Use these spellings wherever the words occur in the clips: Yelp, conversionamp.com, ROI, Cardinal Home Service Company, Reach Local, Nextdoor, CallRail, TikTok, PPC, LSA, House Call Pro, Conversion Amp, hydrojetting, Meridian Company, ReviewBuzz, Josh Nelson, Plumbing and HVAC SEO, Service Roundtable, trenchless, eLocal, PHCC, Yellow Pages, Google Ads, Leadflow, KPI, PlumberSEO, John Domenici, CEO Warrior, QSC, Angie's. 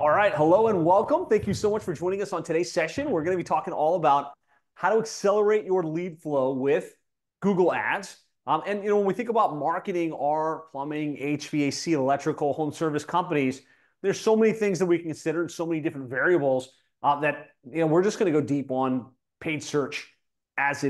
All right, hello and welcome. Thank you so much for joining us on today's session. We're going to be talking all about how to accelerate your lead flow with Google Ads. And you know, when we think about marketing our plumbing, HVAC, electrical, home service companies, there's so many things that we can consider and so many different variables that we're just going to go deep on paid search as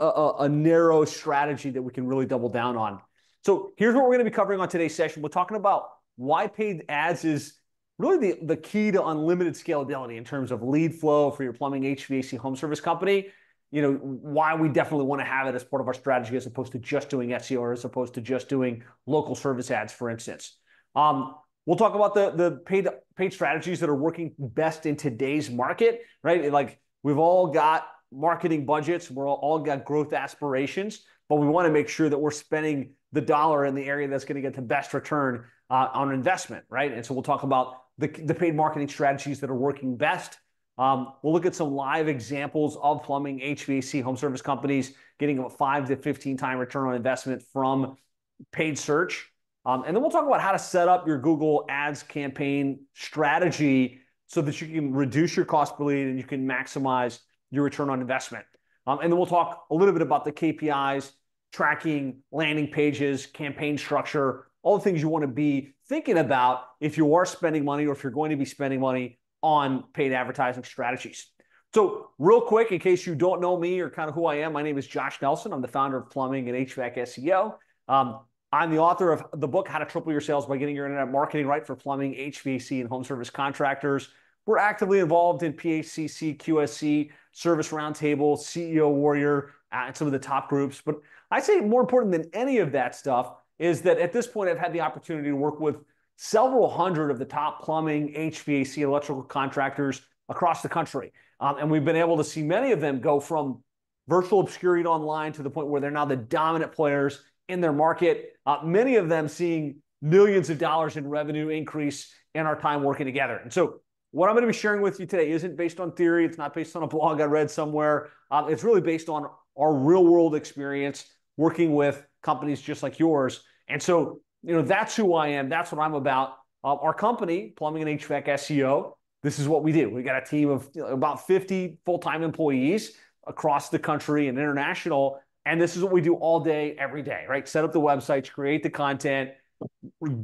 a narrow strategy that we can really double down on. So here's what we're going to be covering on today's session. We're talking about why paid ads is really the key to unlimited scalability in terms of lead flow for your plumbing, HVAC, home service company. You know, why we definitely want to have it as part of our strategy as opposed to just doing SEO or as opposed to just doing local service ads, for instance. We'll talk about the paid strategies that are working best in today's market, right? Like, we've all got marketing budgets. We're all got growth aspirations, but we want to make sure that we're spending the dollar in the area that's going to get the best return on investment, right? And so we'll talk about the paid marketing strategies that are working best. We'll look at some live examples of plumbing, HVAC, home service companies getting a 5 to 15 time return on investment from paid search. And then we'll talk about how to set up your Google Ads campaign strategy so that you can reduce your cost per lead and you can maximize your return on investment. And then we'll talk a little bit about the KPIs, tracking, landing pages, campaign structure, all the things you want to be thinking about if you are spending money or if you're going to be spending money on paid advertising strategies. So real quick, in case you don't know me or kind of who I am, my name is Josh Nelson. I'm the founder of Plumbing and HVAC SEO. I'm the author of the book, How to Triple Your Sales by Getting Your Internet Marketing Right for Plumbing, HVAC, and Home Service Contractors. We're actively involved in PHCC, QSC, Service Roundtable, CEO Warrior, and some of the top groups. But I'd say more important than any of that stuff is that at this point, I've had the opportunity to work with several hundred of the top plumbing, HVAC, electrical contractors across the country. And we've been able to see many of them go from virtual obscurity online to the point where they're now the dominant players in their market. Many of them seeing millions of dollars in revenue increase in our time working together. And so what I'm going to be sharing with you today isn't based on theory. It's not based on a blog I read somewhere. It's really based on our real world experience working with companies just like yours. And so, you know, that's who I am. That's what I'm about. Our company, Plumbing and HVAC SEO, this is what we do. We got a team of about 50 full-time employees across the country and international. And this is what we do all day, every day, right? Set up the websites, create the content,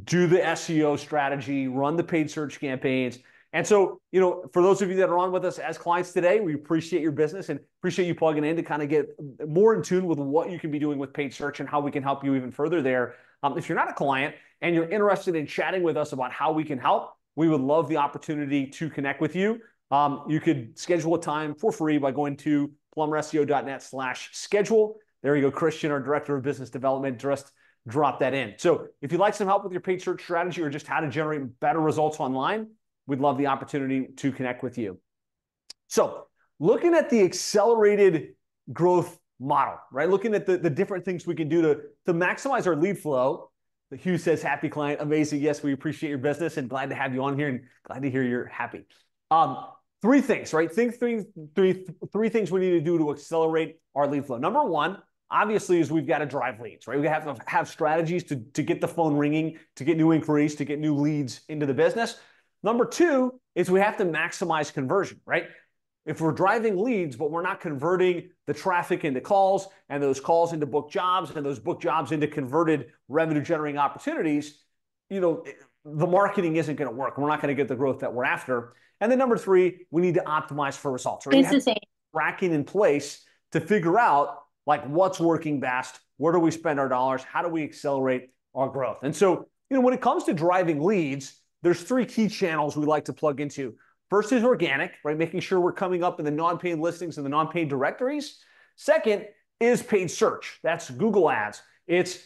do the SEO strategy, run the paid search campaigns. And so, you know, for those of you that are on with us as clients today, we appreciate your business and appreciate you plugging in to kind of get more in tune with what you can be doing with paid search and how we can help you even further there. If you're not a client and you're interested in chatting with us about how we can help, we would love the opportunity to connect with you. You could schedule a time for free by going to plumberseo.net/schedule. There you go. Christian, our Director of Business Development, just dropped that in. So if you'd like some help with your paid search strategy or just how to generate better results online, we'd love the opportunity to connect with you. So looking at the accelerated growth model, right? Looking at the different things we can do to maximize our lead flow. Hugh says, happy client, amazing. Yes, we appreciate your business and glad to have you on here and glad to hear you're happy. Three things, right? Three things we need to do to accelerate our lead flow. Number one, obviously, is we've got to drive leads, right? We have to have strategies to get the phone ringing, to get new inquiries, to get new leads into the business. Number two is we have to maximize conversion, right? If we're driving leads, but we're not converting the traffic into calls and those calls into booked jobs and those booked jobs into converted revenue generating opportunities, you know, the marketing isn't going to work. We're not going to get the growth that we're after. And then number three, we need to optimize for results. Right? We have tracking in place to figure out like what's working best, where do we spend our dollars, how do we accelerate our growth? And so, you know, when it comes to driving leads, there's three key channels we like to plug into. First is organic, right? Making sure we're coming up in the non-paid listings and the non-paid directories. Second is paid search. That's Google ads. It's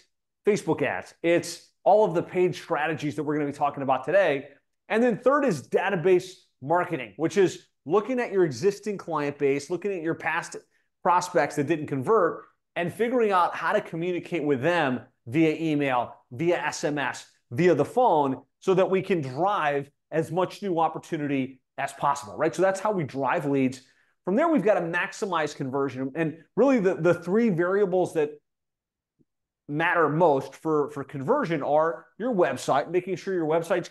Facebook ads. It's all of the paid strategies that we're going to be talking about today. And then third is database marketing, which is looking at your existing client base, looking at your past prospects that didn't convert and figuring out how to communicate with them via email, via SMS, via the phone, so that we can drive as much new opportunity as possible, right? So that's how we drive leads. From there, we've got to maximize conversion. And really the three variables that matter most for conversion are your website, making sure your website's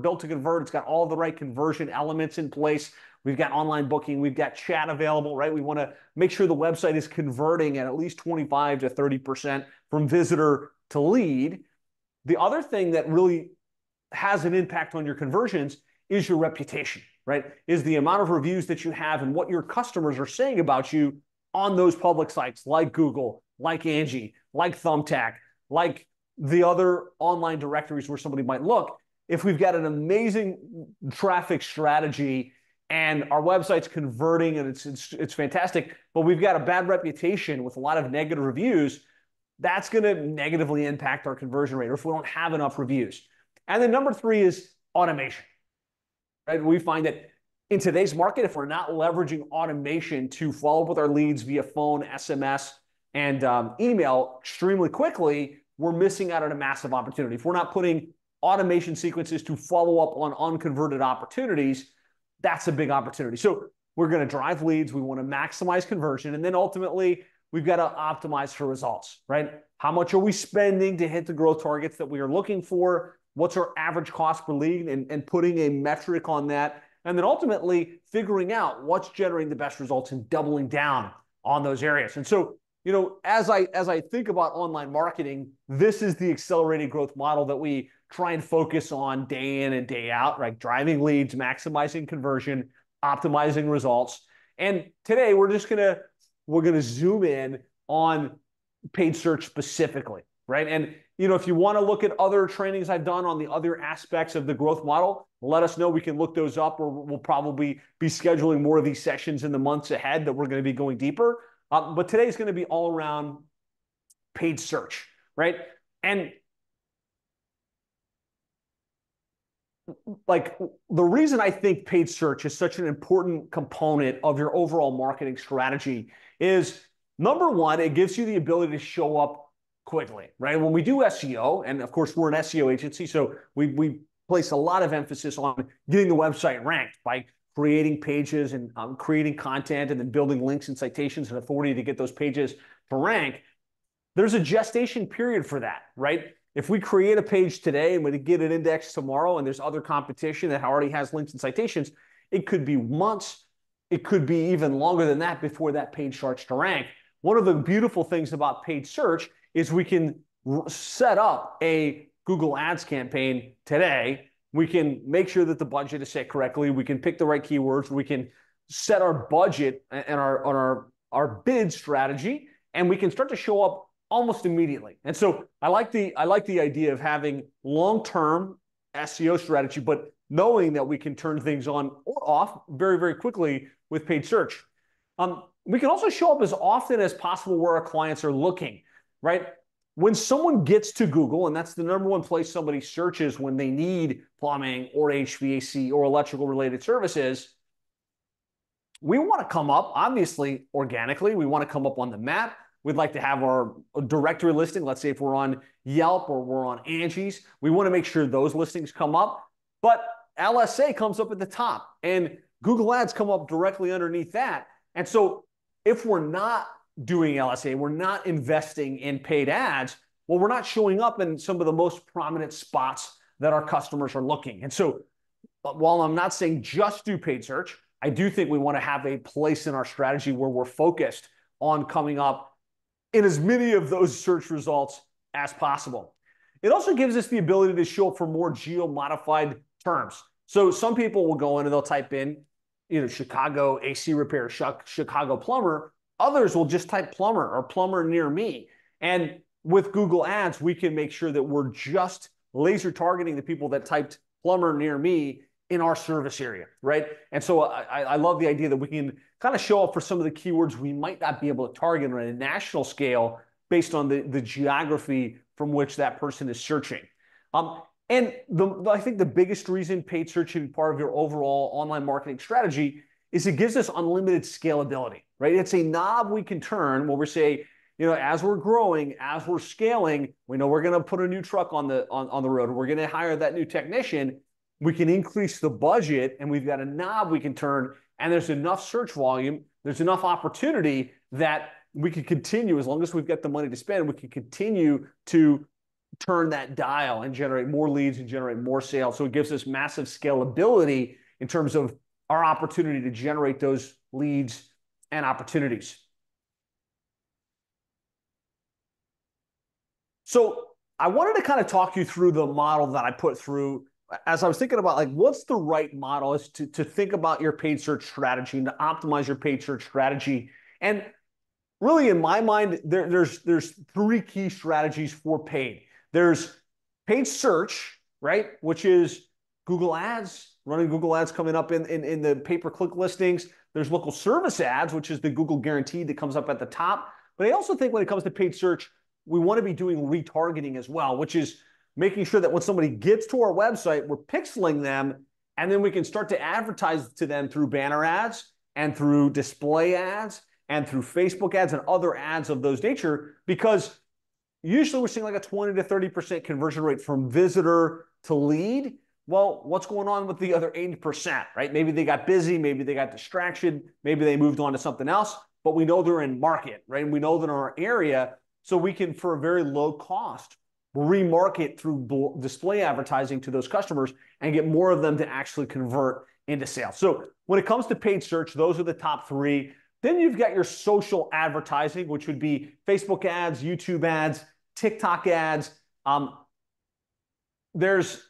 built to convert. It's got all the right conversion elements in place. We've got online booking. We've got chat available, right? We want to make sure the website is converting at least 25 to 30% from visitor to lead. The other thing that really has an impact on your conversions is your reputation, right? Is the amount of reviews that you have and what your customers are saying about you on those public sites like Google, like Angie, like Thumbtack, like the other online directories where somebody might look. If we've got an amazing traffic strategy and our website's converting and it's fantastic, but we've got a bad reputation with a lot of negative reviews, that's going to negatively impact our conversion rate, or if we don't have enough reviews. And then number three is automation, right? We find that in today's market, if we're not leveraging automation to follow up with our leads via phone, SMS, and email extremely quickly, we're missing out on a massive opportunity. If we're not putting automation sequences to follow up on unconverted opportunities, that's a big opportunity. So we're going to drive leads. We want to maximize conversion. And then ultimately, we've got to optimize for results, right? How much are we spending to hit the growth targets that we are looking for? What's our average cost per lead, and putting a metric on that? And then ultimately figuring out what's generating the best results and doubling down on those areas. And so, you know, as I think about online marketing, this is the accelerated growth model that we try and focus on day in and day out, right? Driving leads, maximizing conversion, optimizing results. And today we're gonna zoom in on paid search specifically, right? And you know, if you want to look at other trainings I've done on the other aspects of the growth model, let us know. We can look those up, or we'll probably be scheduling more of these sessions in the months ahead that we're going to be going deeper. But today's going to be all around paid search, right? And like, the reason I think paid search is such an important component of your overall marketing strategy is, number one, it gives you the ability to show up quickly, right? When we do SEO, and of course we're an SEO agency, so we place a lot of emphasis on getting the website ranked by creating pages and creating content, and then building links and citations and authority to get those pages to rank. There's a gestation period for that, right? If we create a page today and we get it indexed tomorrow, and there's other competition that already has links and citations, it could be months, it could be even longer than that before that page starts to rank. One of the beautiful things about paid search is we can set up a Google Ads campaign today. We can make sure that the budget is set correctly. We can pick the right keywords. We can set our budget and our bid strategy, and we can start to show up almost immediately. And so I like the idea of having long-term SEO strategy, but knowing that we can turn things on or off very, very quickly with paid search. We can also show up as often as possible where our clients are looking, right? When someone gets to Google, and that's the number one place somebody searches when they need plumbing or HVAC or electrical related services, we want to come up, obviously, organically. We want to come up on the map. We'd like to have our directory listing. Let's say if we're on Yelp or we're on Angie's, we want to make sure those listings come up. But LSA comes up at the top, and Google Ads come up directly underneath that. And so if we're not doing LSA, we're not investing in paid ads, well, we're not showing up in some of the most prominent spots that our customers are looking. And so while I'm not saying just do paid search, I do think we want to have a place in our strategy where we're focused on coming up in as many of those search results as possible. It also gives us the ability to show up for more geo-modified terms. So some people will go in and they'll type in, you know, Chicago AC repair, Chicago plumber. Others will just type plumber or plumber near me. And with Google Ads, we can make sure that we're just laser targeting the people that typed plumber near me in our service area, right? And so I love the idea that we can kind of show up for some of the keywords we might not be able to target on a national scale based on the geography from which that person is searching. I think the biggest reason paid search should be part of your overall online marketing strategy is it gives us unlimited scalability, right? It's a knob we can turn where we say, you know, as we're growing, as we're scaling, we know we're going to put a new truck on the road. We're going to hire that new technician. We can increase the budget, and we've got a knob we can turn, and there's enough search volume. There's enough opportunity that we could continue, as long as we've got the money to spend, we can continue to turn that dial and generate more leads and generate more sales. So it gives us massive scalability in terms of our opportunity to generate those leads and opportunities. So I wanted to kind of talk you through the model that I put through as I was thinking about, like, what's the right model is to think about your paid search strategy and to optimize your paid search strategy. And really, in my mind, there's three key strategies for paid. There's paid search, right, which is Google ads, running Google ads coming up in the pay-per-click listings. There's local service ads, which is the Google guarantee that comes up at the top. But I also think when it comes to paid search, we want to be doing retargeting as well, which is making sure that when somebody gets to our website, we're pixeling them, and then we can start to advertise to them through banner ads and through display ads and through Facebook ads and other ads of those nature, because usually we're seeing like a 20 to 30% conversion rate from visitor to lead. Well, what's going on with the other 80%, right? Maybe they got busy, maybe they got distraction, maybe they moved on to something else, but we know they're in market, right? And we know they're in our area, so we can, for a very low cost, remarket through display advertising to those customers and get more of them to actually convert into sales. So when it comes to paid search, those are the top three. Then you've got your social advertising, which would be Facebook ads, YouTube ads, TikTok ads. There's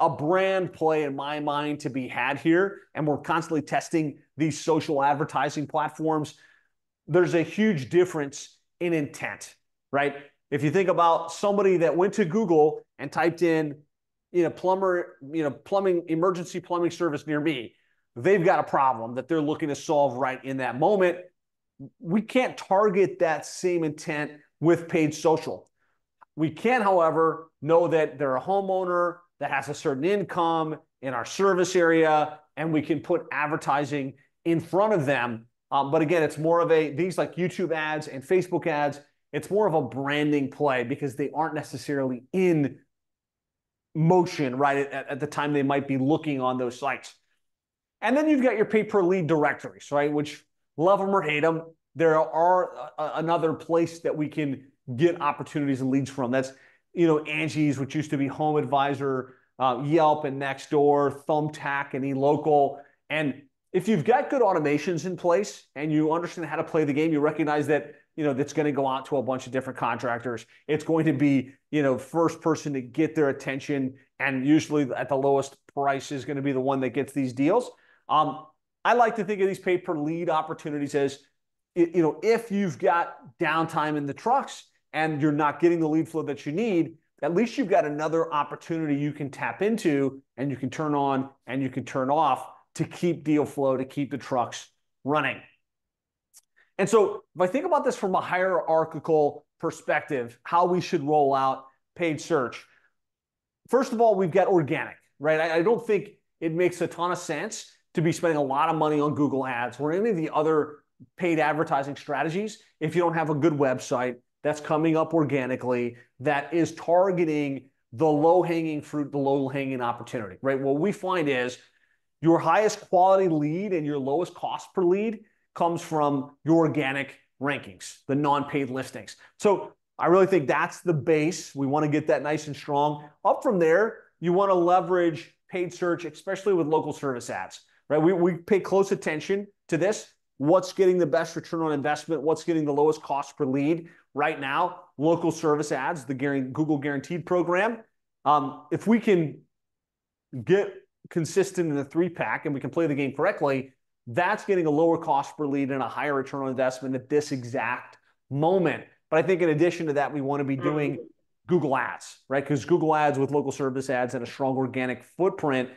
a brand play in my mind to be had here, and we're constantly testing these social advertising platforms. There's a huge difference in intent, right? If you think about somebody that went to Google and typed in, plumbing, emergency plumbing service near me, they've got a problem that they're looking to solve right in that moment. We can't target that same intent with paid social. We can, however, know that they're a homeowner that has a certain income in our service area, and we can put advertising in front of them. But again, it's more of these like YouTube ads and Facebook ads, it's more of a branding play because they aren't necessarily in motion right at the time they might be looking on those sites. And then you've got your pay-per-lead directories, right? Which, love them or hate them, there are another place that we can get opportunities and leads from. That's, Angie's, which used to be Home Advisor, Yelp and Nextdoor, Thumbtack and eLocal. And if you've got good automations in place and you understand how to play the game, you recognize that, that's going to go out to a bunch of different contractors. It's going to be, first person to get their attention, and usually at the lowest price is going to be the one that gets these deals. I like to think of these pay-per-lead opportunities as, if you've got downtime in the trucks and you're not getting the lead flow that you need, at least you've got another opportunity you can tap into and you can turn on and you can turn off to keep deal flow, to keep the trucks running. And so if I think about this from a hierarchical perspective, how we should roll out paid search, first of all, we've got organic, right? I don't think it makes a ton of sense to be spending a lot of money on Google ads or any of the other paid advertising strategies if you don't have a good website that's coming up organically that is targeting the low-hanging fruit, the low-hanging opportunity, right? What we find is your highest quality lead and your lowest cost per lead comes from your organic rankings, the non-paid listings. So I really think that's the base. We want to get that nice and strong. Up from there, you want to leverage paid search, especially with local service ads. Right, we pay close attention to this. What's getting the best return on investment? What's getting the lowest cost per lead? Right now, local service ads, the Google Guaranteed program. If we can get consistent in the 3-pack and we can play the game correctly, that's getting a lower cost per lead and a higher return on investment at this exact moment. But I think in addition to that, we want to be doing Google ads, right? Because Google ads with local service ads and a strong organic footprint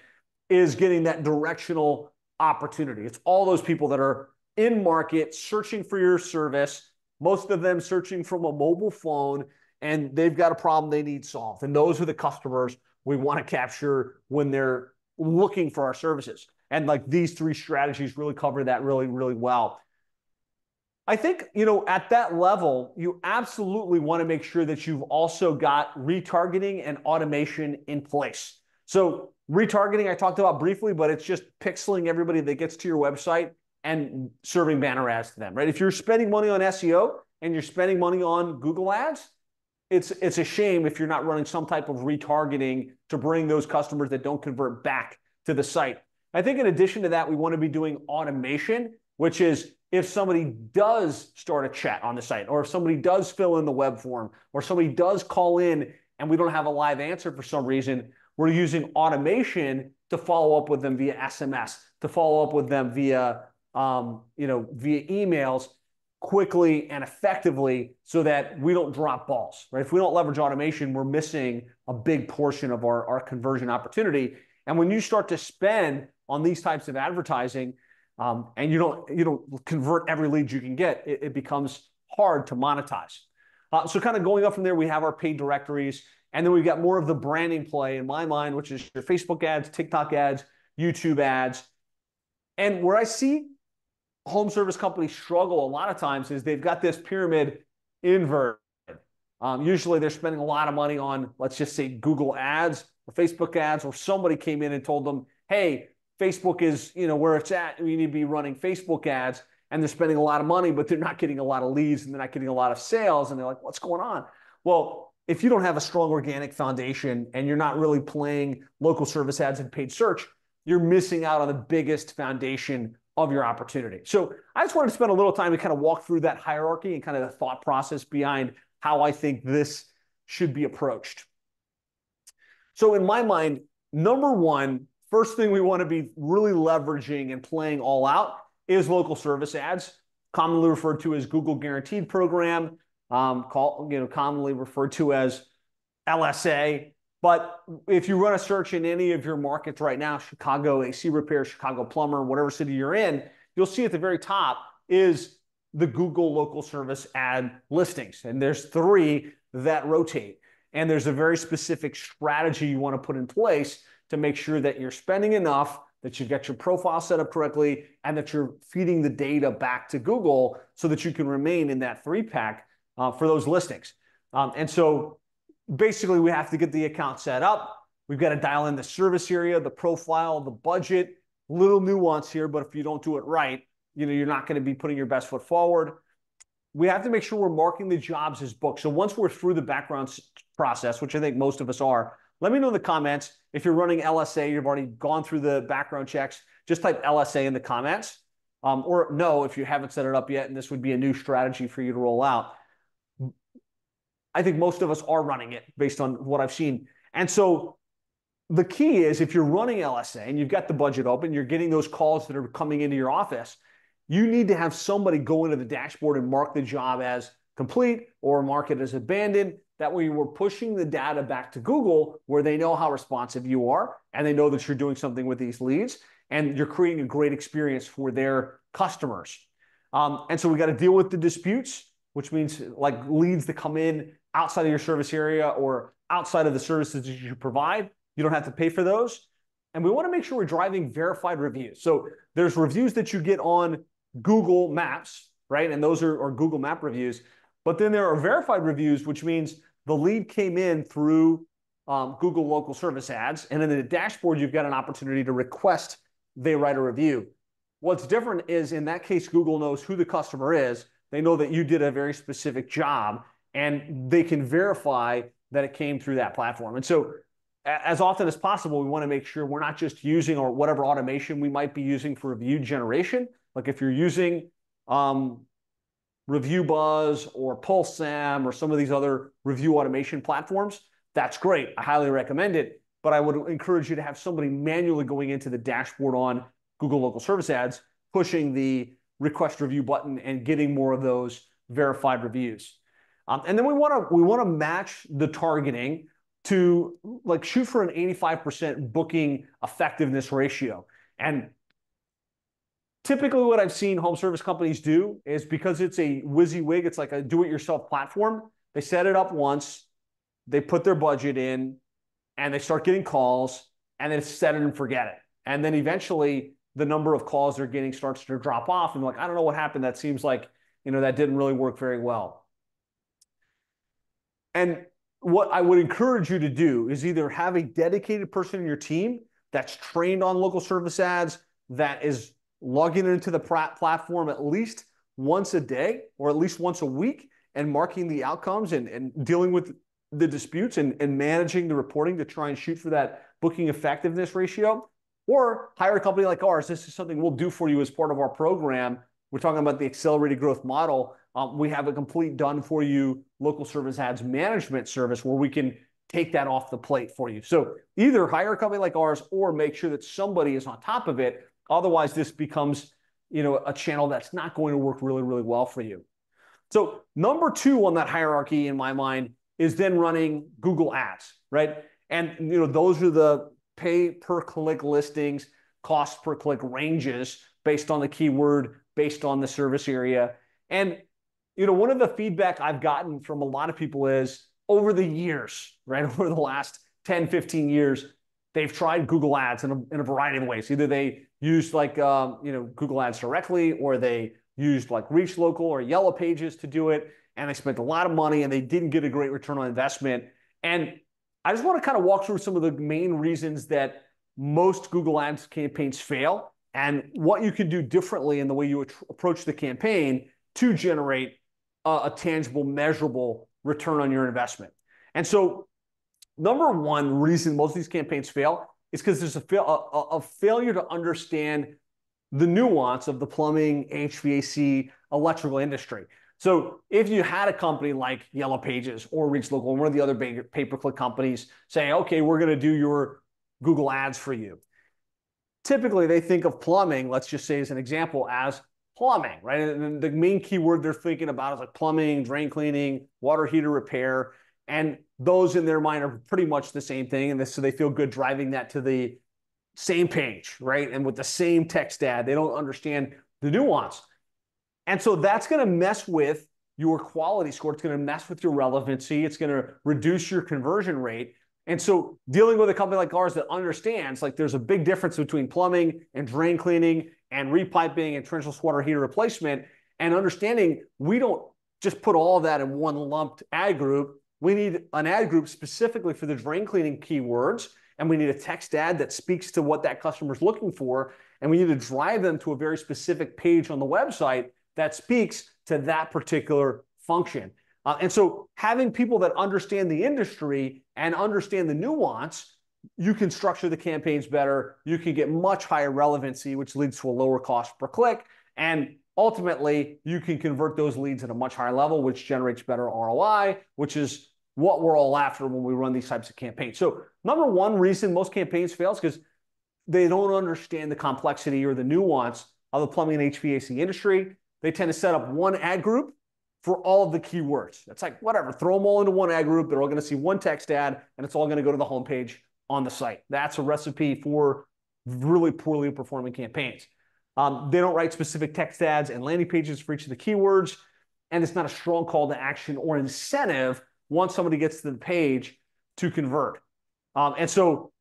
is getting that directional opportunity. It's all those people that are in market searching for your service, most of them searching from a mobile phone, and they've got a problem they need solved. And those are the customers we want to capture when they're looking for our services. And like these three strategies really cover that really, really well. I think, at that level, you absolutely want to make sure that you've also got retargeting and automation in place. So retargeting, I talked about briefly, but it's just pixeling everybody that gets to your website and serving banner ads to them, right? If you're spending money on SEO and you're spending money on Google ads, it's a shame if you're not running some type of retargeting to bring those customers that don't convert back to the site. I think in addition to that, we want to be doing automation, which is if somebody does start a chat on the site, or if somebody does fill in the web form, or somebody does call in and we don't have a live answer for some reason, we're using automation to follow up with them via SMS, to follow up with them via via emails quickly and effectively so that we don't drop balls, right? If we don't leverage automation, we're missing a big portion of our conversion opportunity. And when you start to spend on these types of advertising and you don't convert every lead you can get, it becomes hard to monetize. So kind of going up from there, we have our paid directories, and then we've got more of the branding play in my mind, which is your Facebook ads, TikTok ads, YouTube ads. And where I see home service companies struggle a lot of times is they've got this pyramid inverted. Usually they're spending a lot of money on, let's just say, Google ads or Facebook ads, or somebody came in and told them, hey, Facebook is, where it's at, we need to be running Facebook ads. And they're spending a lot of money, but they're not getting a lot of leads and they're not getting a lot of sales. And they're like, what's going on? Well, if you don't have a strong organic foundation and you're not really playing local service ads and paid search, you're missing out on the biggest foundation of your opportunity. So I just wanted to spend a little time to kind of walk through that hierarchy and kind of the thought process behind how I think this should be approached. So in my mind, number one, first thing we want to be really leveraging and playing all out is local service ads, commonly referred to as Google Guaranteed Program, commonly referred to as LSA. But if you run a search in any of your markets right now, Chicago AC Repair, Chicago Plumber, whatever city you're in, you'll see at the very top is the Google local service ad listings. And there's three that rotate. And there's a very specific strategy you want to put in place to make sure that you're spending enough, that you've got your profile set up correctly, and that you're feeding the data back to Google so that you can remain in that three pack for those listings. And so basically, we have to get the account set up. We've got to dial in the service area, the profile, the budget, little nuance here, but if you don't do it right, you're not going to be putting your best foot forward. We have to make sure we're marking the jobs as booked. So once we're through the background process, which I think most of us are, let me know in the comments. If you're running LSA, you've already gone through the background checks, just type LSA in the comments, or no, if you haven't set it up yet, and this would be a new strategy for you to roll out. I think most of us are running it based on what I've seen. And so the key is if you're running LSA and you've got the budget open, you're getting those calls that are coming into your office, you need to have somebody go into the dashboard and mark the job as complete or mark it as abandoned. That way we're pushing the data back to Google where they know how responsive you are and they know that you're doing something with these leads and you're creating a great experience for their customers. And so we got to deal with the disputes, which means like leads that come in outside of your service area or outside of the services that you provide. You don't have to pay for those. And we want to make sure we're driving verified reviews. So there's reviews that you get on Google Maps, right? And those are Google Map reviews. But then there are verified reviews, which means the lead came in through Google local service ads. And in the dashboard, you've got an opportunity to request they write a review. What's different is in that case, Google knows who the customer is. They know that you did a very specific job and they can verify that it came through that platform. And so as often as possible, we want to make sure we're not just using or whatever automation we might be using for review generation. Like if you're using ReviewBuzz or Pulse Sam or some of these other review automation platforms, that's great. I highly recommend it. But I would encourage you to have somebody manually going into the dashboard on Google local service ads, pushing the request review button and getting more of those verified reviews. And then we want to match the targeting to like shoot for an 85% booking effectiveness ratio. And typically what I've seen home service companies do is because it's a WYSIWYG, it's like a do-it-yourself platform. They set it up once, they put their budget in, and they start getting calls, and then set it and forget it. And then eventually the number of calls they're getting starts to drop off. And like, I don't know what happened. That seems like, that didn't really work very well. And what I would encourage you to do is either have a dedicated person in your team that's trained on local service ads, that is logging into the platform at least once a day or at least once a week and marking the outcomes and dealing with the disputes and managing the reporting to try and shoot for that booking effectiveness ratio, or hire a company like ours. This is something we'll do for you as part of our program. We're talking about the accelerated growth model. We have a complete done for you local service ads management service where we can take that off the plate for you. So either hire a company like ours or make sure that somebody is on top of it. Otherwise, this becomes, you know, a channel that's not going to work really, really well for you. So number two on that hierarchy in my mind is then running Google ads, right? And, you know, those are the pay per click listings, cost per click ranges based on the keyword, based on the service area. And, you know, one of the feedback I've gotten from a lot of people is over the years, right? Over the last 10, 15 years, they've tried Google ads in a variety of ways. Either they used like, you know, Google ads directly, or they used like Reach Local or Yellow Pages to do it. And they spent a lot of money and they didn't get a great return on investment. And I just want to kind of walk through some of the main reasons that most Google ads campaigns fail and what you can do differently in the way you approach the campaign to generate a tangible, measurable return on your investment. And so number one reason most of these campaigns fail is because there's a failure to understand the nuance of the plumbing, HVAC, electrical industry. So if you had a company like Yellow Pages or Reach Local, or one of the other big pay-per-click companies say, okay, we're going to do your Google ads for you. Typically, they think of plumbing, let's just say as an example, as plumbing, right? And the main keyword they're thinking about is like plumbing, drain cleaning, water heater repair. And those in their mind are pretty much the same thing. And so they feel good driving that to the same page, right? And with the same text ad, they don't understand the nuance. And so that's going to mess with your quality score. It's going to mess with your relevancy. It's going to reduce your conversion rate. And so dealing with a company like ours that understands, like, there's a big difference between plumbing and drain cleaning and repiping and trenchless water heater replacement, and understanding we don't just put all that in one lumped ad group. We need an ad group specifically for the drain cleaning keywords, and we need a text ad that speaks to what that customer's looking for, and we need to drive them to a very specific page on the website that speaks to that particular function. And so having people that understand the industry and understand the nuance, you can structure the campaigns better. You can get much higher relevancy, which leads to a lower cost per click. And ultimately, you can convert those leads at a much higher level, which generates better ROI, which is what we're all after when we run these types of campaigns. So number one reason most campaigns fail is because they don't understand the complexity or the nuance of the plumbing and HVAC industry. They tend to set up one ad group for all of the keywords. It's like, whatever, throw them all into one ad group. They're all going to see one text ad, and it's all going to go to the homepage on the site. That's a recipe for really poorly performing campaigns. They don't write specific text ads and landing pages for each of the keywords, and it's not a strong call to action or incentive once somebody gets to the page to convert. And so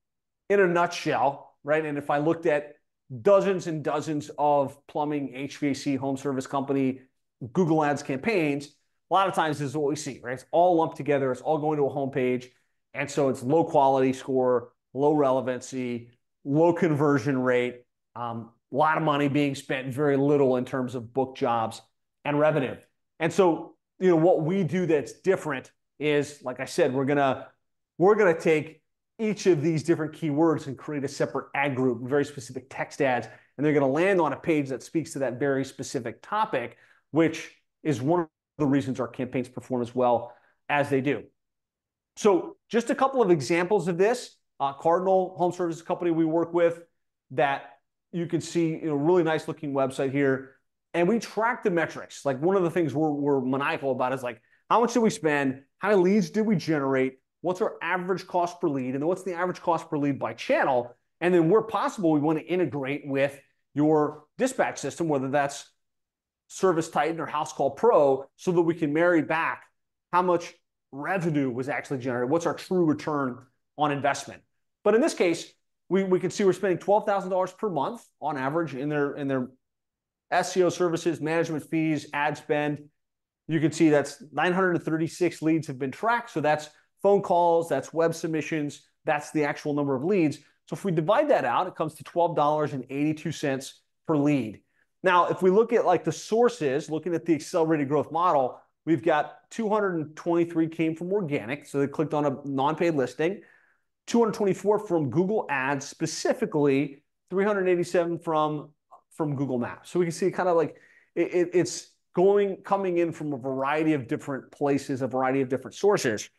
in a nutshell, right, and if I looked at dozens and dozens of plumbing, HVAC, home service company, Google ads campaigns, a lot of times this is what we see, right? It's all lumped together. It's all going to a homepage. And so it's low quality score, low relevancy, low conversion rate, a lot of money being spent, very little in terms of book jobs and revenue. And so, you know, what we do that's different is, like I said, we're going to take each of these different keywords and create a separate ad group, very specific text ads, and they're going to land on a page that speaks to that very specific topic, which is one of the reasons our campaigns perform as well as they do. So just a couple of examples of this. Cardinal Home Service Company we work with, that you can see, you know, really nice looking website here. And we track the metrics. Like, one of the things we're maniacal about is like, how much did we spend? How many leads did we generate? What's our average cost per lead? And then what's the average cost per lead by channel? And then where possible, we want to integrate with your dispatch system, whether that's Service Titan or House Call Pro, so that we can marry back how much revenue was actually generated. What's our true return on investment? But in this case, we can see we're spending $12,000 per month on average in their SEO services, management fees, ad spend. You can see that's 936 leads have been tracked. So that's phone calls, that's web submissions, that's the actual number of leads. So if we divide that out, it comes to $12.82 per lead. Now, if we look at like the sources, looking at the accelerated growth model, we've got 223 came from organic. So they clicked on a non-paid listing, 224 from Google Ads, specifically 387 from Google Maps. So we can see kind of like it's coming in from a variety of different places, a variety of different sources.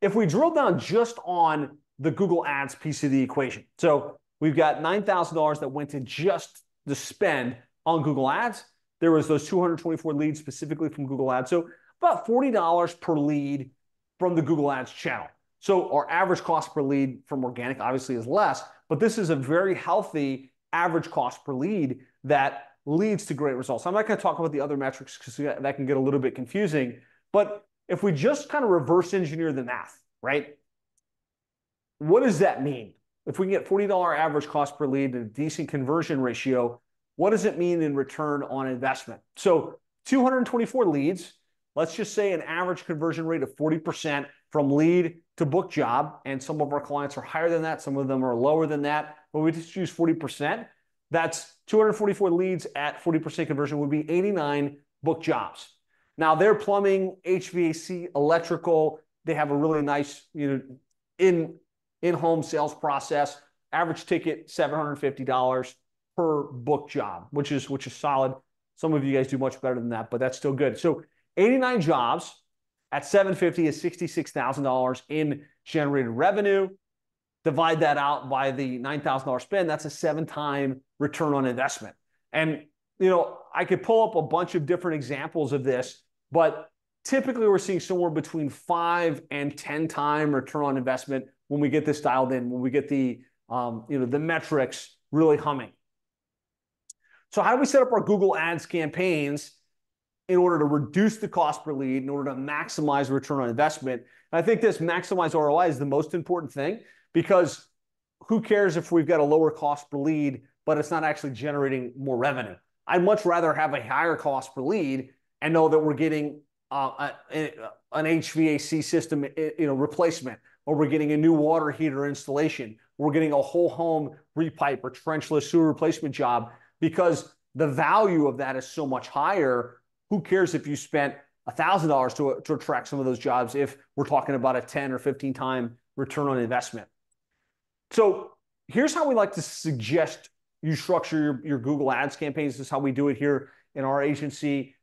If we drill down just on the Google Ads piece of the equation, so we've got $9,000 that went to just the spend on Google Ads. There was those 224 leads specifically from Google Ads. So about $40 per lead from the Google Ads channel. So our average cost per lead from organic obviously is less, but this is a very healthy average cost per lead that leads to great results. I'm not going to talk about the other metrics because that can get a little bit confusing, but if we just kind of reverse engineer the math, right? What does that mean? If we can get $40 average cost per lead and a decent conversion ratio, what does it mean in return on investment? So 224 leads, let's just say an average conversion rate of 40% from lead to book job. And some of our clients are higher than that. Some of them are lower than that. But we just use 40%. That's 244 leads at 40% conversion would be 89 book jobs. Now they're plumbing, HVAC, electrical. They have a really nice, in-home sales process. Average ticket $750 per book job, which is solid. Some of you guys do much better than that, but that's still good. So 89 jobs at $750 is $66,000 in generated revenue. Divide that out by the $9,000 spend. That's a 7-time return on investment. And I could pull up a bunch of different examples of this, but typically we're seeing somewhere between 5- and 10-time return on investment when we get this dialed in, when we get the the metrics really humming. So how do we set up our Google Ads campaigns in order to reduce the cost per lead, in order to maximize return on investment? And I think this maximize ROI is the most important thing, because who cares if we've got a lower cost per lead, but it's not actually generating more revenue? I'd much rather have a higher cost per lead and know that we're getting an HVAC system replacement, or we're getting a new water heater installation, or we're getting a whole home repipe or trenchless sewer replacement job, because the value of that is so much higher. Who cares if you spent $1,000 to attract some of those jobs if we're talking about a 10 or 15 time return on investment? So here's how we like to suggest you structure your Google Ads campaigns. This is how we do it here in our agency.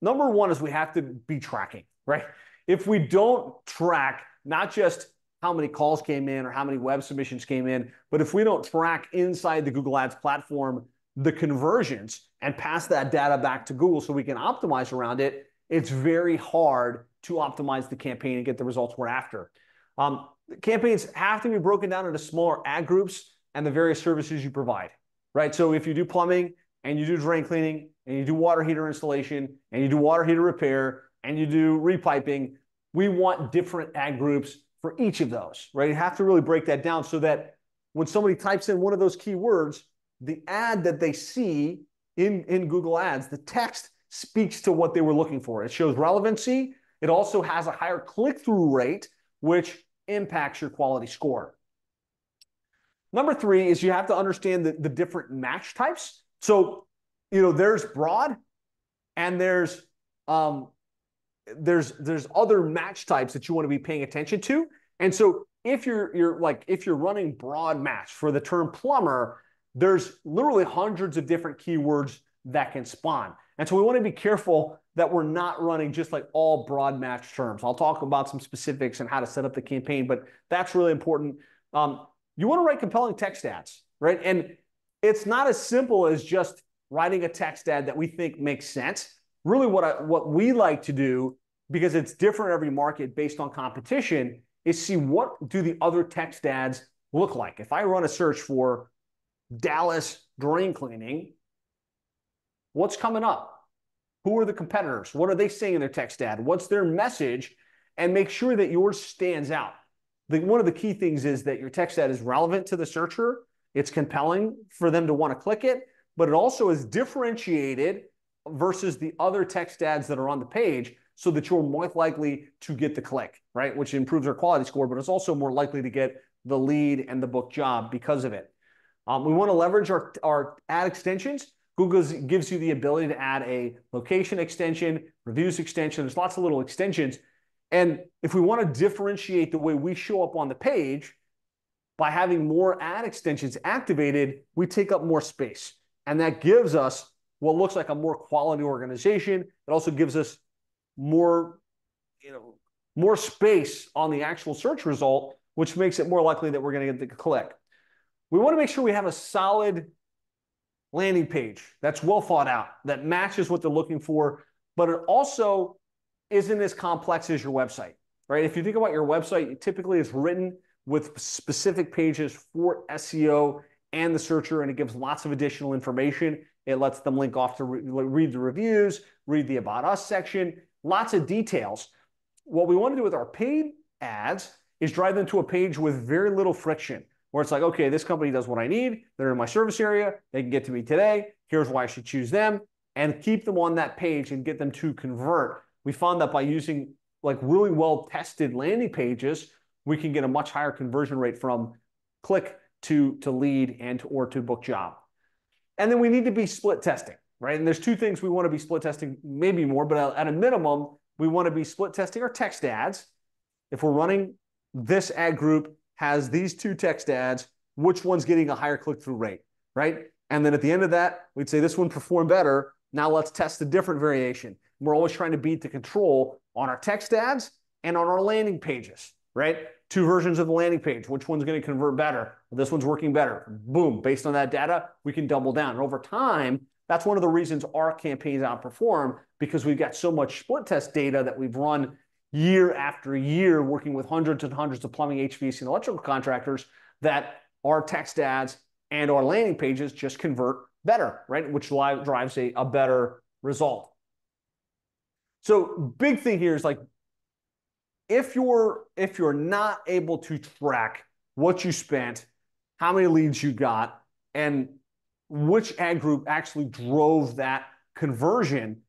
Number one is we have to be tracking, right? If we don't track not just how many calls came in or how many web submissions came in, but if we don't track inside the Google Ads platform the conversions and pass that data back to Google so we can optimize around it, it's very hard to optimize the campaign and get the results we're after. Campaigns have to be broken down into smaller ad groups and the various services you provide, right? So if you do plumbing and you do drain cleaning and you do water heater installation and you do water heater repair and you do repiping, we want different ad groups for each of those, right? You have to really break that down so that when somebody types in one of those keywords, the ad that they see in Google Ads, the text speaks to what they were looking for. It shows relevancy. It also has a higher click-through rate, which impacts your quality score. Number three is you have to understand the different match types. So, there's broad and there's other match types that you want to be paying attention to. And so if you're running broad match for the term plumber, there's literally hundreds of different keywords that can spawn. And so we want to be careful that we're not running just like all broad match terms. I'll talk about some specifics and how to set up the campaign, but that's really important. You want to write compelling text ads, right? And it's not as simple as just writing a text ad that we think makes sense. Really what we like to do, because it's different every market based on competition, is see what do the other text ads look like. If I run a search for Dallas drain cleaning, what's coming up? Who are the competitors? What are they saying in their text ad? What's their message? And make sure that yours stands out. One of the key things is that your text ad is relevant to the searcher. It's compelling for them to want to click it, but it also is differentiated versus the other text ads that are on the page so that you're more likely to get the click, right? Which improves our quality score, but it's also more likely to get the lead and the book job because of it. We want to leverage our ad extensions. Google gives you the ability to add a location extension, reviews extension. There's lots of little extensions. And if we want to differentiate the way we show up on the page by having more ad extensions activated, we take up more space. And that gives us what looks like a more quality organization. It also gives us more, more space on the actual search result, which makes it more likely that we're going to get the click. We want to make sure we have a solid landing page that's well thought out, that matches what they're looking for, but it also isn't as complex as your website, right? If you think about your website, typically it's written with specific pages for SEO and the searcher, and it gives lots of additional information. It lets them link off to read the reviews, read the About Us section, lots of details. What we want to do with our paid ads is drive them to a page with very little friction, where it's like, okay, this company does what I need. They're in my service area. They can get to me today. Here's why I should choose them, and keep them on that page and get them to convert. We found that by using like really well-tested landing pages, we can get a much higher conversion rate from click to lead and to book job. And then we need to be split testing, right? And there's two things we want to be split testing, maybe more, but at a minimum, we want to be split testing our text ads. If we're running this ad group has these two text ads, which one's getting a higher click-through rate, right? And then at the end of that, we'd say this one performed better. Now let's test a different variation. We're always trying to beat the control on our text ads and on our landing pages, right? Two versions of the landing page. Which one's going to convert better? Well, this one's working better. Boom. Based on that data, we can double down. And over time, that's one of the reasons our campaigns outperform, because we've got so much split test data that we've run year after year, working with hundreds and hundreds of plumbing, HVAC, and electrical contractors, that our text ads and our landing pages just convert better, right? Which drives a better result. So big thing here is like, if you're not able to track what you spent, how many leads you got, and which ad group actually drove that conversion,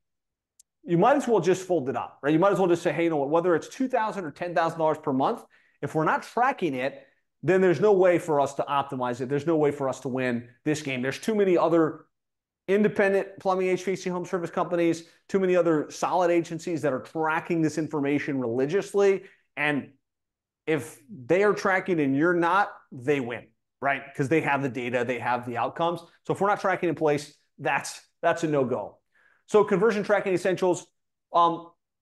you might as well just fold it up, right? You might as well just say, hey, you know what, whether it's $2,000 or $10,000 per month, if we're not tracking it, then there's no way for us to optimize it. There's no way for us to win this game. There's too many other independent plumbing, HVAC, home service companies, too many other solid agencies that are tracking this information religiously. And if they are tracking and you're not, they win, right? Because they have the data, they have the outcomes. So if we're not tracking in place, that's a no-go. So conversion tracking essentials,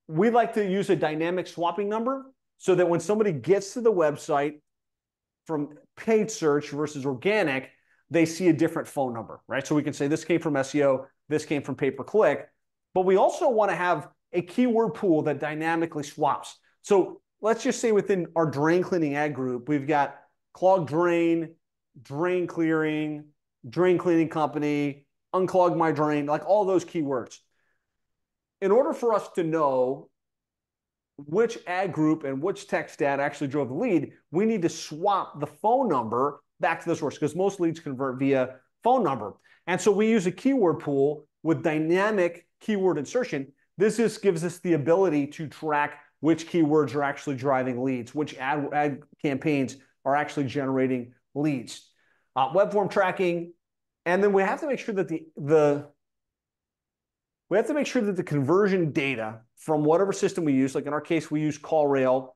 we like to use a dynamic swapping number so that when somebody gets to the website from paid search versus organic, they see a different phone number, right? So we can say this came from SEO, this came from pay-per-click, but we also want to have a keyword pool that dynamically swaps. So let's just say within our drain cleaning ad group, we've got clogged drain clearing, drain cleaning company, unclog my drain, like all those keywords. In order for us to know which ad group and which text ad actually drove the lead, we need to swap the phone number back to the source, because most leads convert via phone number. And so we use a keyword pool with dynamic keyword insertion. This just gives us the ability to track which keywords are actually driving leads, which ad campaigns are actually generating leads. Web form tracking, and then we have to make sure that the conversion data from whatever system we use, like in our case, we use CallRail,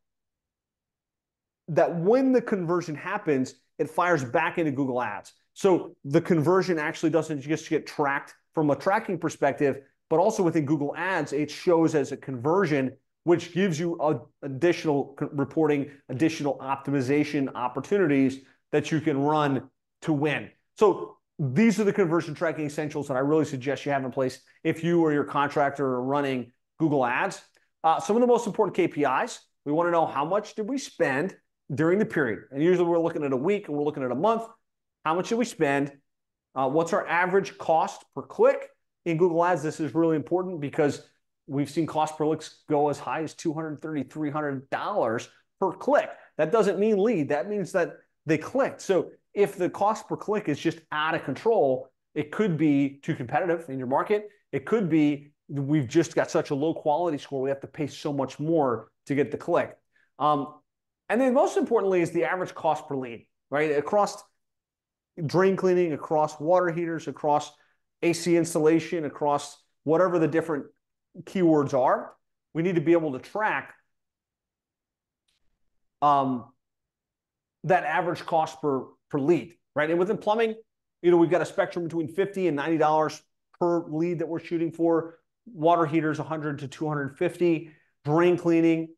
that when the conversion happens, it fires back into Google Ads. So the conversion actually doesn't just get tracked from a tracking perspective, but also within Google Ads, it shows as a conversion, which gives you additional reporting, additional optimization opportunities that you can run to win. So these are the conversion tracking essentials that I really suggest you have in place if you or your contractor are running Google Ads. Some of the most important KPIs, we want to know how much did we spend during the period. And usually we're looking at a week and we're looking at a month. How much did we spend? What's our average cost per click? In Google Ads, this is really important because we've seen cost per clicks go as high as $230, $300 per click. That doesn't mean lead. That means that they clicked. So if the cost per click is just out of control, it could be too competitive in your market. It could be we've just got such a low quality score, we have to pay so much more to get the click. And then most importantly is the average cost per lead, right? Across drain cleaning, across water heaters, across AC installation, across whatever the different keywords are. We need to be able to track that average cost per lead, right? And within plumbing, you know, we've got a spectrum between $50 and $90 per lead that we're shooting for. Water heaters, $100 to $250. Drain cleaning,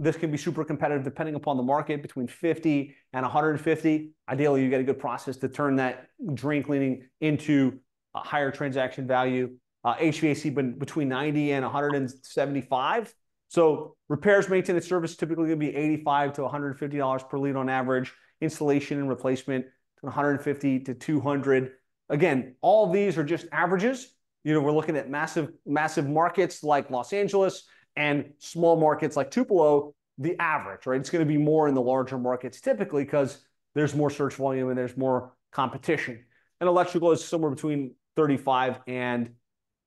this can be super competitive depending upon the market, between $50 and $150. Ideally, you get a good process to turn that drain cleaning into a higher transaction value. HVAC between $90 and $175. So repairs, maintenance, service typically going to be $85 to $150 per lead on average. Installation and replacement, $150 to $200. Again, all these are just averages. You know, we're looking at massive, massive markets like Los Angeles and small markets like Tupelo, the average, right? It's going to be more in the larger markets typically because there's more search volume and there's more competition. And electrical is somewhere between $35 and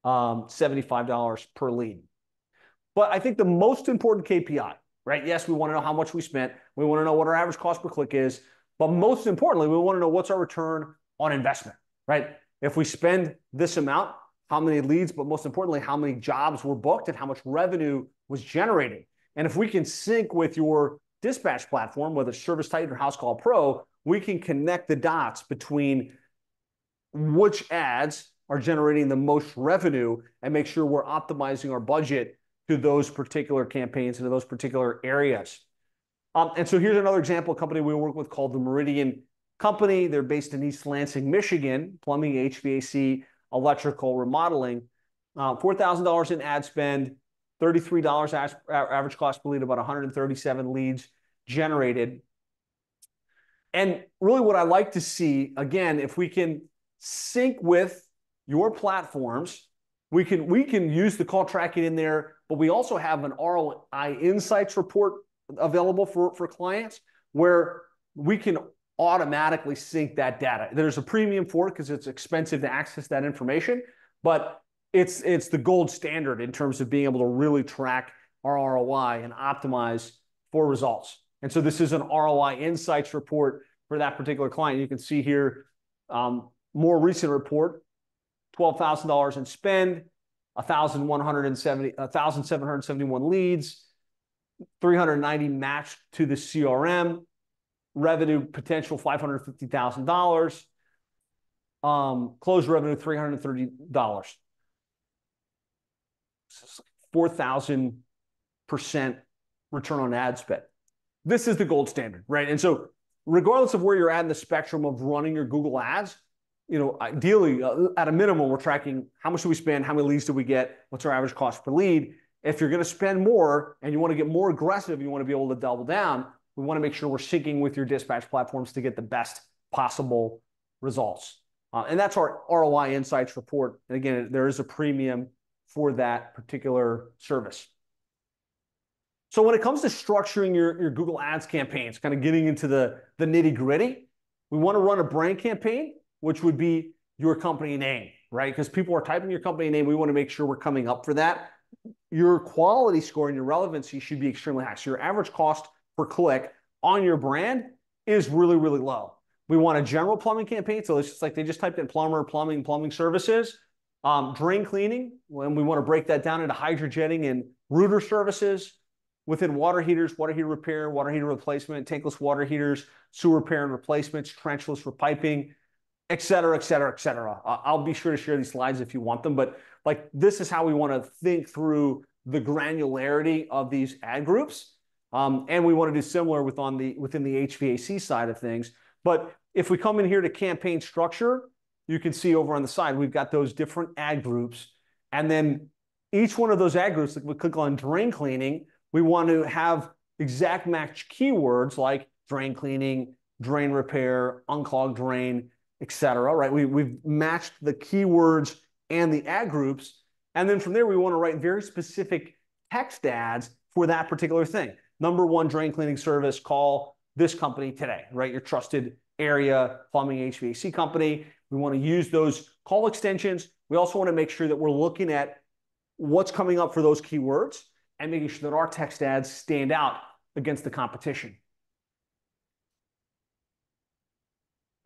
$75 per lead. But I think the most important KPI, right? Yes, we want to know how much we spent. We want to know what our average cost per click is. But most importantly, we want to know what's our return on investment, right? If we spend this amount, how many leads, but most importantly, how many jobs were booked and how much revenue was generated. And if we can sync with your dispatch platform, whether Service Titan or House Call Pro, we can connect the dots between which ads are generating the most revenue and make sure we're optimizing our budget to those particular campaigns and to those particular areas. And so here's another example, a company we work with called the Meridian Company. They're based in East Lansing, Michigan, plumbing, HVAC, electrical, remodeling, $4,000 in ad spend, $33 average cost per lead, about 137 leads generated. And really what I like to see, again, if we can sync with your platforms, we can use the call tracking in there, but we also have an ROI insights report available for clients where we can automatically sync that data. There's a premium for it because it's expensive to access that information, but it's the gold standard in terms of being able to really track our ROI and optimize for results. And so this is an ROI insights report for that particular client. You can see here, more recent report, $12,000 in spend, 1,771 leads, 390 matched to the CRM, revenue potential $550,000, closed revenue $330, 4,000% return on ad spend. This is the gold standard, right? And so regardless of where you're at in the spectrum of running your Google ads, you know, ideally, at a minimum, we're tracking how much do we spend, how many leads do we get, what's our average cost per lead. If you're going to spend more and you want to get more aggressive, you want to be able to double down, we want to make sure we're syncing with your dispatch platforms to get the best possible results. And that's our ROI Insights report. And again, there is a premium for that particular service. So when it comes to structuring your Google Ads campaigns, kind of getting into the nitty gritty, we want to run a brand campaign, which would be your company name, right? Because people are typing your company name. We want to make sure we're coming up for that. Your quality score and your relevancy should be extremely high. So your average cost per click on your brand is really, really low. We want a general plumbing campaign. So it's just like they just typed in plumber, plumbing, plumbing services, drain cleaning. And we want to break that down into hydrojetting and rooter services. Within water heaters, water heater repair, water heater replacement, tankless water heaters, sewer repair and replacements, trenchless repiping, et cetera, et cetera, et cetera. I'll be sure to share these slides if you want them, but like this is how we want to think through the granularity of these ad groups. And we want to do similar within the HVAC side of things. But if we come in here to campaign structure, you can see over on the side, we've got those different ad groups. And then each one of those ad groups, like we click on drain cleaning, we want to have exact match keywords like drain cleaning, drain repair, unclogged drain, et cetera, right? We've matched the keywords and the ad groups. And then from there, we want to write very specific text ads for that particular thing. Number one, drain cleaning service, call this company today, right? Your trusted area plumbing HVAC company. We want to use those call extensions. We also want to make sure that we're looking at what's coming up for those keywords and making sure that our text ads stand out against the competition.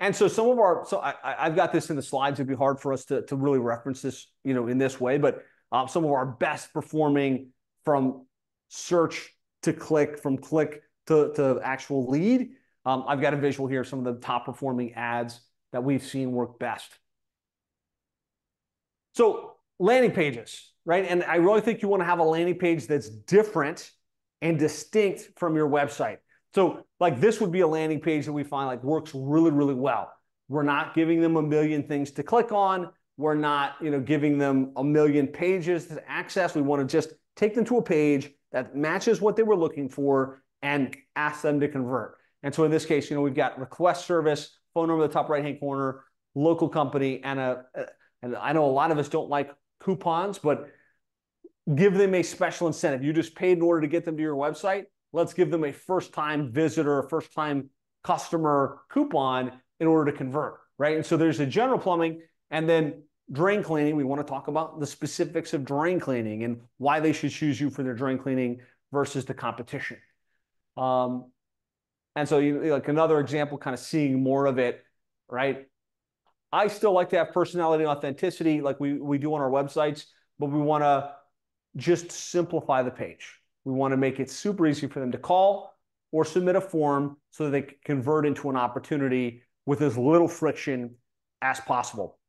And so some of our, so I've got this in the slides. It'd be hard for us to really reference this, you know, in this way, but some of our best performing from search to click, from click to actual lead. I've got a visual here, some of the top performing ads that we've seen work best. So landing pages, right? And I really think you want to have a landing page that's different and distinct from your website. So like this would be a landing page that we find like works really, really well. We're not giving them a million things to click on. We're not, you know, giving them a million pages to access. We want to just take them to a page that matches what they were looking for and ask them to convert. And so in this case, you know, we've got request service, phone number in the top right-hand corner, local company, and and I know a lot of us don't like coupons, but give them a special incentive. You just paid in order to get them to your website. Let's give them a first-time visitor, first-time customer coupon in order to convert, right? And so there's a general plumbing and then drain cleaning. We want to talk about the specifics of drain cleaning and why they should choose you for their drain cleaning versus the competition. And so you, like another example, kind of seeing more of it, right? I still like to have personality and authenticity like we do on our websites, but we want to just simplify the page. We want to make it super easy for them to call or submit a form so that they can convert into an opportunity with as little friction as possible.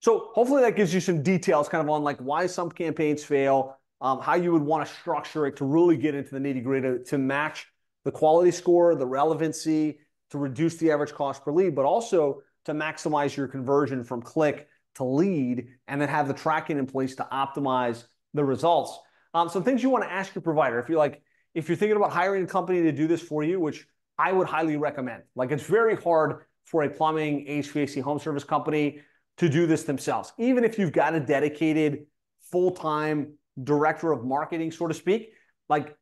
So hopefully that gives you some details kind of on like why some campaigns fail, how you would want to structure it to really get into the nitty-gritty to match the quality score, the relevancy, to reduce the average cost per lead, but also to maximize your conversion from click to lead and then have the tracking in place to optimize the results. Some things you want to ask your provider. If you're thinking about hiring a company to do this for you, which I would highly recommend. Like it's very hard for a plumbing, HVAC, home service company to do this themselves. Even if you've got a dedicated full-time director of marketing, so to speak, like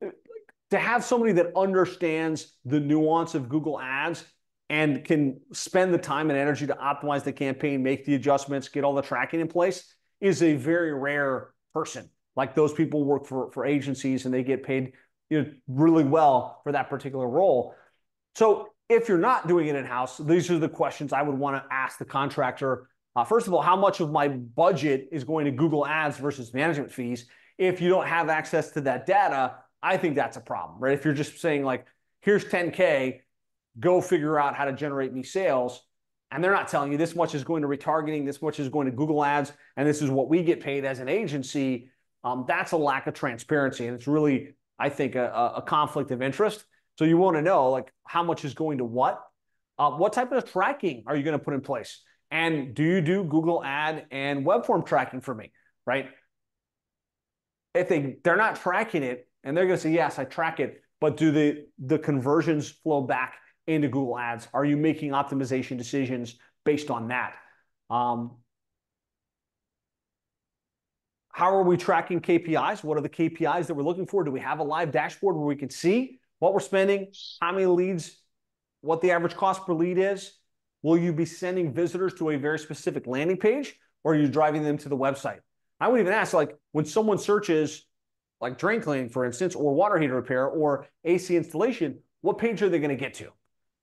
to have somebody that understands the nuance of Google Ads and can spend the time and energy to optimize the campaign, make the adjustments, get all the tracking in place is a very rare person. Like those people work for agencies and they get paid, you know, really well for that particular role. So if you're not doing it in-house, these are the questions I would want to ask the contractor. First of all, how much of my budget is going to Google Ads versus management fees? If you don't have access to that data, I think that's a problem, right? If you're just saying like, here's 10K, go figure out how to generate me sales. And they're not telling you this much is going to retargeting, this much is going to Google Ads, and this is what we get paid as an agency. That's a lack of transparency. And it's really, I think, a conflict of interest. So you want to know like how much is going to what type of tracking are you going to put in place? And do you do Google ad and web form tracking for me, right? If they're not tracking it and they're going to say, yes, I track it, but do the conversions flow back into Google ads? Are you making optimization decisions based on that? How are we tracking KPIs? What are the KPIs that we're looking for? Do we have a live dashboard where we can see what we're spending, how many leads, what the average cost per lead is? Will you be sending visitors to a very specific landing page, or are you driving them to the website? I would even ask, like, when someone searches like drain cleaning, for instance, or water heater repair or AC installation, what page are they going to get to,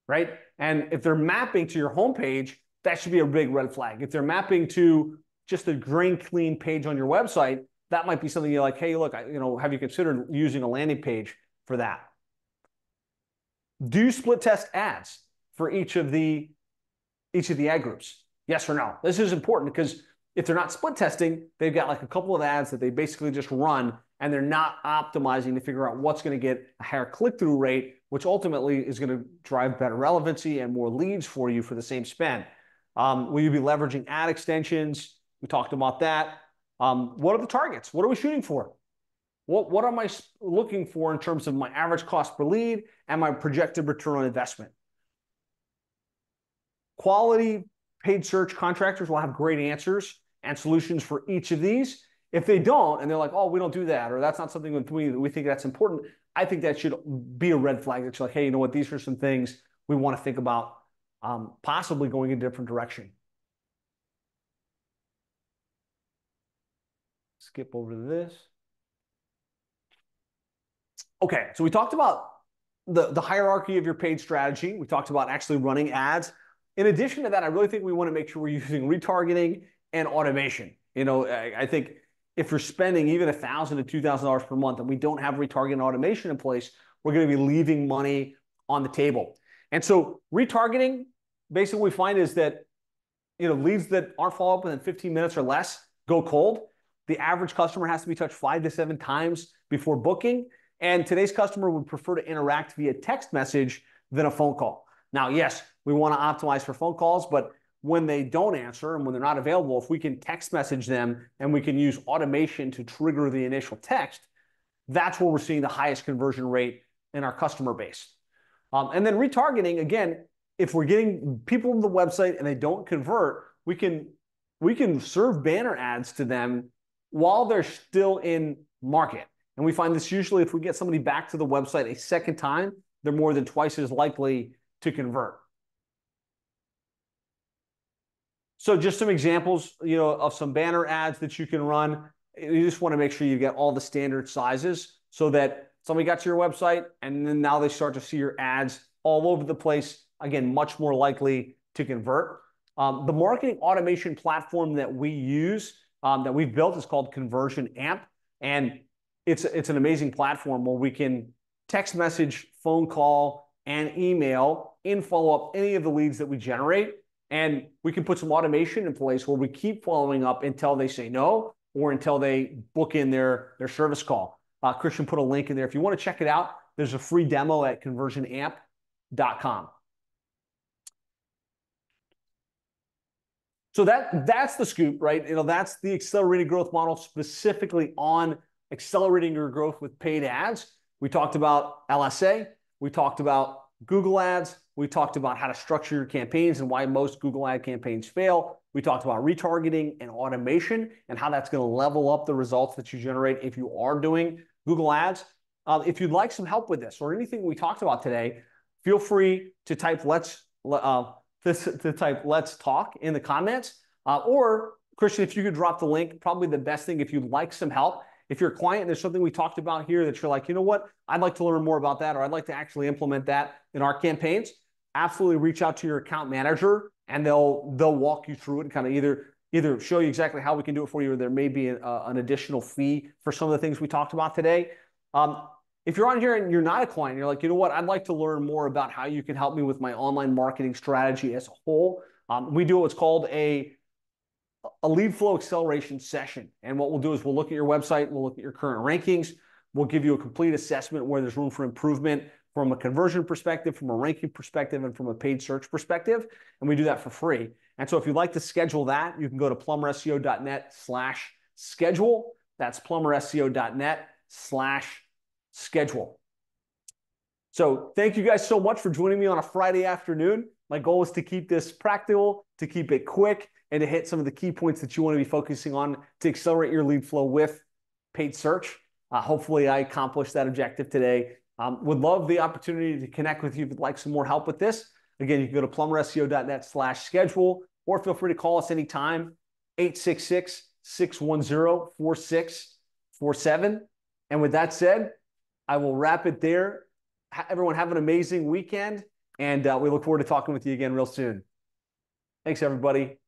right? And if they're mapping to your homepage, that should be a big red flag. If they're mapping to just a drain clean page on your website, that might be something you're like, hey, look, you know, have you considered using a landing page for that? Do you split test ads for each of the ad groups? Yes or no? This is important because if they're not split testing, they've got like a couple of ads that they basically just run and they're not optimizing to figure out what's going to get a higher click-through rate, which ultimately is going to drive better relevancy and more leads for you for the same spend. Will you be leveraging ad extensions? We talked about that. What are the targets? What are we shooting for? What am I looking for in terms of my average cost per lead and my projected return on investment? Quality paid search contractors will have great answers and solutions for each of these. If they don't, and they're like, oh, we don't do that, or that's not something that we think that's important, I think that should be a red flag. That's like, hey, you know what? These are some things we want to think about possibly going in a different direction. Skip over to this. Okay, so we talked about the hierarchy of your paid strategy. We talked about actually running ads. In addition to that, I really think we want to make sure we're using retargeting and automation. You know, I think if you're spending even $1,000 to $2,000 per month and we don't have retargeting and automation in place, we're going to be leaving money on the table. And so retargeting, basically what we find is that, you know, leads that aren't followed up within 15 minutes or less go cold. The average customer has to be touched 5 to 7 times before booking. And today's customer would prefer to interact via text message than a phone call. Now, yes, we want to optimize for phone calls, but when they don't answer and when they're not available, if we can text message them and we can use automation to trigger the initial text, that's where we're seeing the highest conversion rate in our customer base. And then retargeting, again, if we're getting people to the website and they don't convert, we can serve banner ads to them while they're still in market. And we find this usually if we get somebody back to the website a second time, they're more than twice as likely to convert. So just some examples, you know, of some banner ads that you can run. You just want to make sure you've got all the standard sizes so that somebody got to your website and then now they start to see your ads all over the place. Again, much more likely to convert. The marketing automation platform that we use, that we've built, is called Conversion Amp. And it's an amazing platform where we can text message, phone call, and email and follow up any of the leads that we generate. And we can put some automation in place where we keep following up until they say no or until they book in their service call. Christian put a link in there. If you want to check it out, there's a free demo at conversionamp.com. So that's the scoop, right? You know, that's the accelerated growth model, specifically on accelerating your growth with paid ads. We talked about LSA. We talked about Google ads. We talked about how to structure your campaigns and why most Google ad campaigns fail. We talked about retargeting and automation and how that's going to level up the results that you generate if you are doing Google ads. If you'd like some help with this or anything we talked about today, feel free to type let's talk in the comments. Or Christian, if you could drop the link, probably the best thing if you'd like some help. If you're a client and there's something we talked about here that you're like, you know what, I'd like to learn more about that, or I'd like to actually implement that in our campaigns, absolutely reach out to your account manager and they'll walk you through it and kind of either show you exactly how we can do it for you, or there may be an additional fee for some of the things we talked about today. If you're on here and you're not a client, you're like, you know what, I'd like to learn more about how you can help me with my online marketing strategy as a whole. We do what's called a lead flow acceleration session. And what we'll do is we'll look at your website, we'll look at your current rankings, we'll give you a complete assessment where there's room for improvement from a conversion perspective, from a ranking perspective, and from a paid search perspective. And we do that for free. And so if you'd like to schedule that, you can go to plumberseo.net/schedule. That's plumberseo.net/schedule. So thank you guys so much for joining me on a Friday afternoon. My goal is to keep this practical, to keep it quick, and to hit some of the key points that you want to be focusing on to accelerate your lead flow with paid search. Hopefully I accomplished that objective today. Would love the opportunity to connect with you if you'd like some more help with this. Again, you can go to plumberseo.net/schedule, or feel free to call us anytime, 866-610-4647. And with that said, I will wrap it there. Everyone have an amazing weekend, and we look forward to talking with you again real soon. Thanks, everybody.